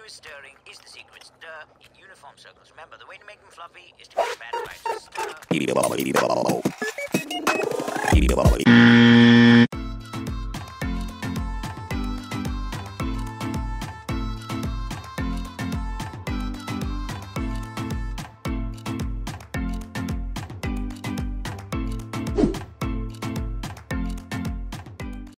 you is stirring is the secret. Stir in uniform circles. Remember, the way to make them fluffy is to make bad right. Stir.